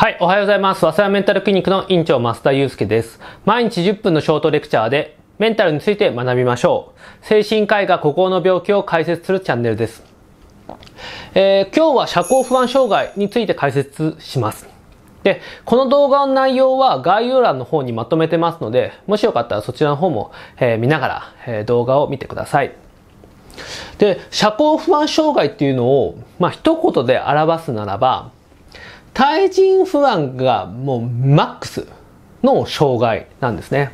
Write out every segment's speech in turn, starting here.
はい、おはようございます。早稲田メンタルクリニックの院長、増田祐介です。毎日10分のショートレクチャーでメンタルについて学びましょう。精神科医が孤高の病気を解説するチャンネルです。今日は社交不安障害について解説します。で、この動画の内容は概要欄の方にまとめてますので、もしよかったらそちらの方も、見ながら、動画を見てください。で、社交不安障害っていうのを、一言で表すならば、対人不安がもうマックスの障害なんですね。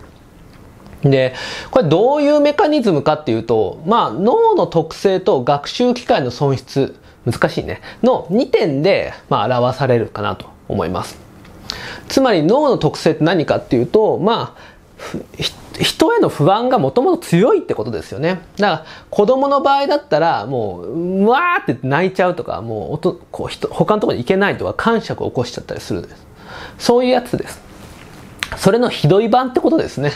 で、これどういうメカニズムかっていうと、脳の特性と学習機会の損失、難しいね、の2点で、表されるかなと思います。つまり脳の特性って何かっていうと、人への不安がもともと強いってことですよね。だから子供の場合だったらもう、うわーって泣いちゃうとか、もう他のところに行けないとか、癇癪を起こしちゃったりするんです。そういうやつです。それのひどい版ってことですね。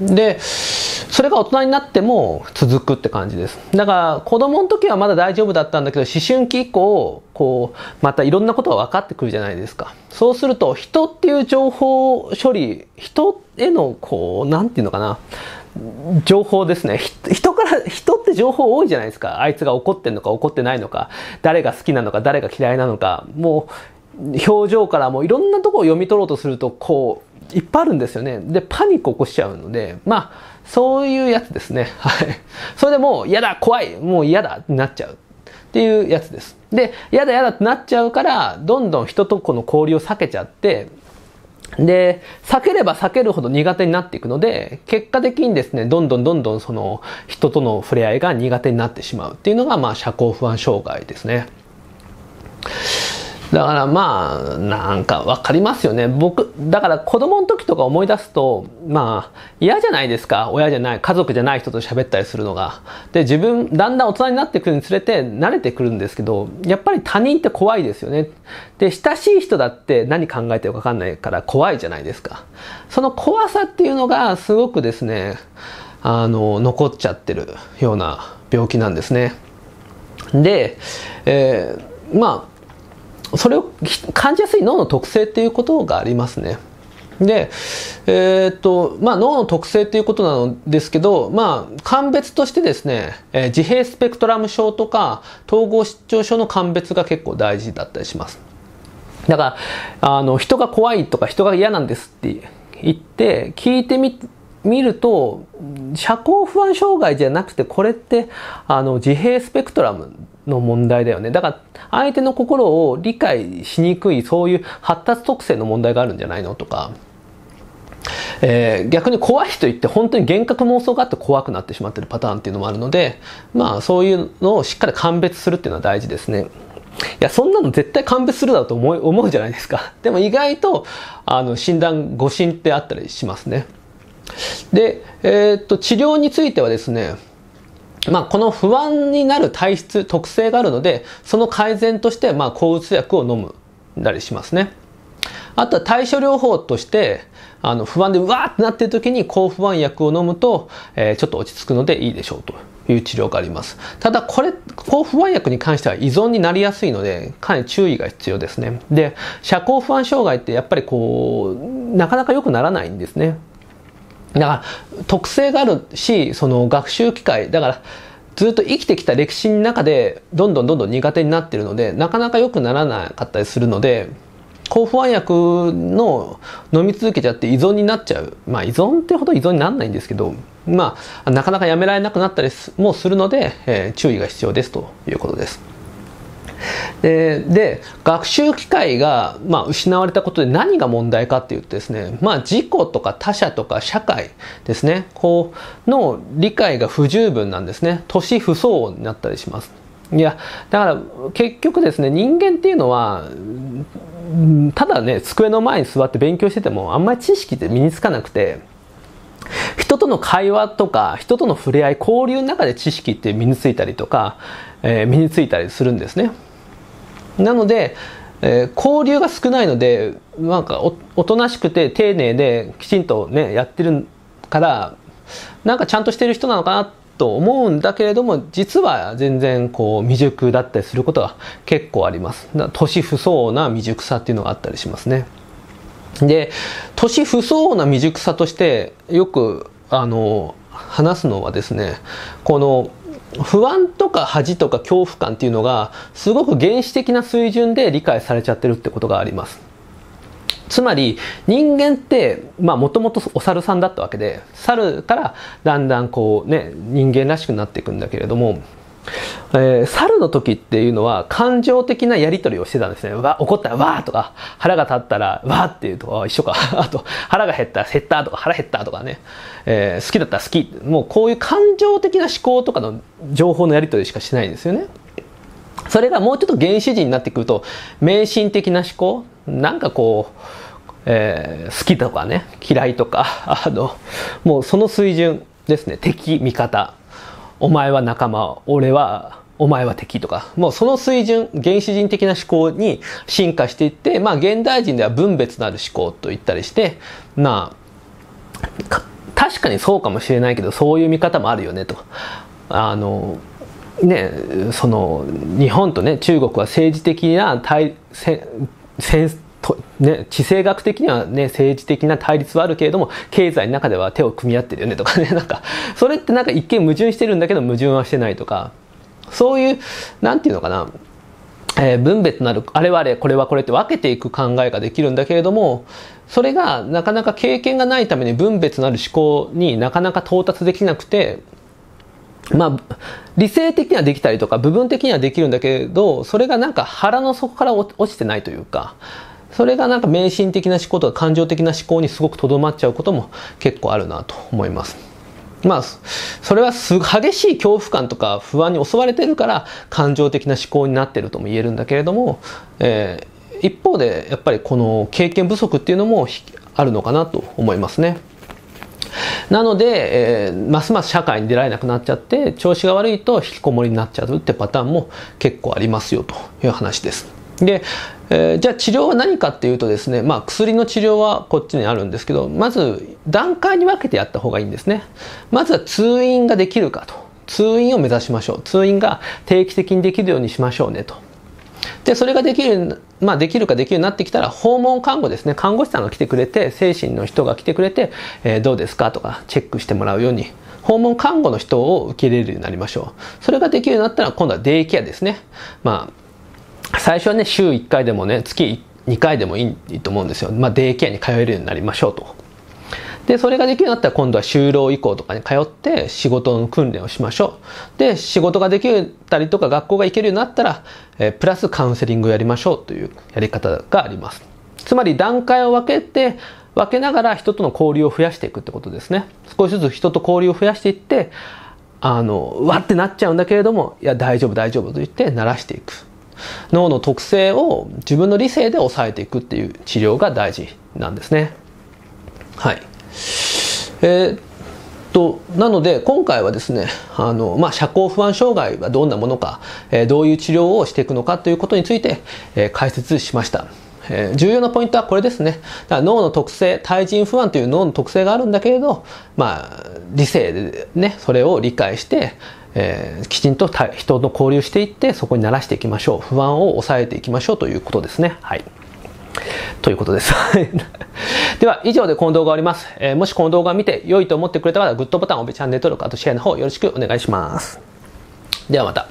で、それが大人になっても続くって感じです。だから子供の時はまだ大丈夫だったんだけど、思春期以降、またいろんなことが分かってくるじゃないですか。そうすると、人っていう情報処理、人へのなんていうのかな、情報ですね。人って情報多いじゃないですか。あいつが怒ってんのか怒ってないのか、誰が好きなのか誰が嫌いなのか、もう表情からもういろんなところを読み取ろうとすると、いっぱいあるんですよね。で、パニック起こしちゃうので、そういうやつですね。はい。それでもう、嫌だ、怖い、もう嫌だってなっちゃうっていうやつです。で、嫌だってなっちゃうから、どんどん人とこの交流を避けちゃって、で、避ければ避けるほど苦手になっていくので、結果的にですね、どんどんその人との触れ合いが苦手になってしまうっていうのが、社交不安障害ですね。だからなんかわかりますよね。だから子供の時とか思い出すと、嫌じゃないですか。親じゃない、家族じゃない人と喋ったりするのが。で、自分、だんだん大人になってくるにつれて慣れてくるんですけど、やっぱり他人って怖いですよね。で、親しい人だって何考えてるかわかんないから怖いじゃないですか。その怖さっていうのがすごくですね、残っちゃってるような病気なんですね。で、それを感じやすい脳の特性っていうことがありますね。で、脳の特性っていうことなのですけど、鑑別としてですね、自閉スペクトラム症とか、統合失調症の鑑別が結構大事だったりします。だから、人が怖いとか人が嫌なんですって言って、聞いて見ると、社交不安障害じゃなくて、これって、自閉スペクトラムの問題だよね。だから、相手の心を理解しにくい、そういう発達特性の問題があるんじゃないのとか、逆に怖い人って本当に幻覚妄想があって怖くなってしまってるパターンっていうのもあるので、そういうのをしっかり鑑別するっていうのは大事ですね。いや、そんなの絶対鑑別するだろうと思うじゃないですか。でも意外と、診断、誤診ってあったりしますね。で、治療についてはですね、この不安になる体質、特性があるので、その改善として、抗うつ薬を飲むなりしますね。あとは対処療法として、不安でうわーってなってる時に抗不安薬を飲むと、ちょっと落ち着くのでいいでしょうという治療があります。ただ、抗不安薬に関しては依存になりやすいので、かなり注意が必要ですね。で、社交不安障害ってやっぱりなかなか良くならないんですね。だから特性があるし、その学習機会、だからずっと生きてきた歴史の中でどんどん苦手になっているので、なかなか良くならなかったりするので、抗不安薬の飲み続けちゃって依存になっちゃう。依存ってほど依存にならないんですけど、なかなかやめられなくなったりもするので、注意が必要ですということです。で、学習機会が、失われたことで何が問題かっていうとですね、自己とか他者とか社会ですね、の理解が不十分なんですね。年不相応になったりします。いや、だから結局ですね、人間っていうのは、ただね、机の前に座って勉強してても、あんまり知識って身につかなくて、人との会話とか、人との触れ合い、交流の中で知識って身についたりとか、身についたりするんですね。なので、交流が少ないので、おとなしくて丁寧できちんとね、やってるから、ちゃんとしてる人なのかなっと思うんだけれども、実は全然こう未熟だったりすることが結構あります。年不相応な未熟さっていうのがあったりしますね。で、年不相応な未熟さとしてよく話すのはですね、この不安とか恥とか恐怖感っていうのがすごく原始的な水準で理解されちゃってるってことがあります。つまり人間ってもともとお猿さんだったわけで、猿からだんだんこうね人間らしくなっていくんだけれども、猿の時っていうのは感情的なやり取りをしてたんですね。怒ったらわーとか、腹が立ったらわーっていうとか一緒かあと腹が減ったら減ったとか腹減ったとかね、好きだったら好き、もうこういう感情的な思考とかの情報のやり取りしかしないんですよね。それがもうちょっと原始人になってくると迷信的な思考、なんかこう、好きとかね嫌いとかもうその水準ですね。敵味方、お前は仲間、俺はお前は敵とか、もうその水準、原始人的な思考に進化していって、現代人では分別のある思考と言ったりして、確かにそうかもしれないけど、そういう見方もあるよねとか、その日本とね中国は政治的な地政学的にはね政治的な対立はあるけれども経済の中では手を組み合ってるよねとかね、なんかそれってなんか一見矛盾してるんだけど矛盾はしてないとか、そういうなんていうのかな、分別のあるあれはあれこれはこれって分けていく考えができるんだけれども、それがなかなか経験がないために分別のある思考になかなか到達できなくて、理性的にはできたりとか部分的にはできるんだけれど、それがなんか腹の底から落ちてないというか、それがなんか迷信的な思考とか感情的な思考にすごくとどまっちゃうことも結構あるなと思います。それは激しい恐怖感とか不安に襲われてるから感情的な思考になってるとも言えるんだけれども、一方でやっぱりこの経験不足っていうのもあるのかなと思いますね。なので、ますます社会に出られなくなっちゃって調子が悪いと引きこもりになっちゃうってパターンも結構ありますよという話です。で、じゃあ治療は何かっていうとですね、薬の治療はこっちにあるんですけど、まず段階に分けてやった方がいいんですね。まずは通院ができるかと、通院を目指しましょう。通院が定期的にできるようにしましょうねと。で、それができるかできるようになってきたら訪問看護ですね。看護師さんが来てくれて、精神の人が来てくれて、どうですかとかチェックしてもらうように、訪問看護の人を受け入れるようになりましょう。それができるようになったら今度はデイケアですね。最初はね週1回でもね月2回でもいいと思うんですよ。デイケアに通えるようになりましょうと。で、それができるようになったら今度は就労移行とかに通って仕事の訓練をしましょう。で、仕事ができたりとか学校が行けるようになったら、プラスカウンセリングをやりましょうというやり方があります。つまり段階を分けながら人との交流を増やしていくってことですね。少しずつ人と交流を増やしていって、わってなっちゃうんだけれども、いや大丈夫大丈夫と言って慣らしていく。脳の特性を自分の理性で抑えていくっていう治療が大事なんですね。はい。なので今回はですね、社交不安障害はどんなものか、どういう治療をしていくのかということについて、解説しました。重要なポイントはこれですね。脳の特性、対人不安という脳の特性があるんだけれど、理性でねそれを理解して、きちんと人と交流していって、そこに慣らしていきましょう。不安を抑えていきましょうということですね。はい。ということです。では以上でこの動画を終わります。もしこの動画を見て良いと思ってくれた方はグッドボタン、おべチャンネル登録、あとシェアの方よろしくお願いします。ではまた。